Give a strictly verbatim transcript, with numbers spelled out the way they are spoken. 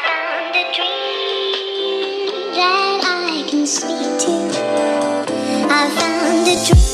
found a dream that I can speak to. I found a dream.